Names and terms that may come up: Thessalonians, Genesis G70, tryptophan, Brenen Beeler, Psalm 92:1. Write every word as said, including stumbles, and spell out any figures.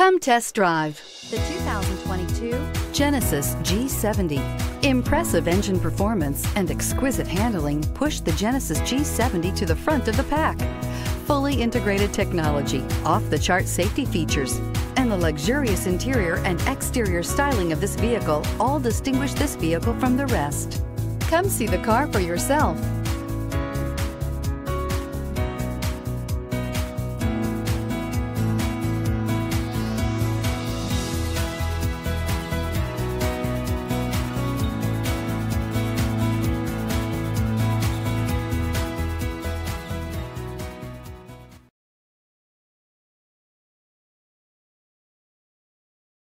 Come test drive the two thousand twenty-two Genesis G seventy. Impressive engine performance and exquisite handling pushed the Genesis G seventy to the front of the pack. Fully integrated technology, off-the-chart safety features, and the luxurious interior and exterior styling of this vehicle all distinguish this vehicle from the rest. Come see the car for yourself.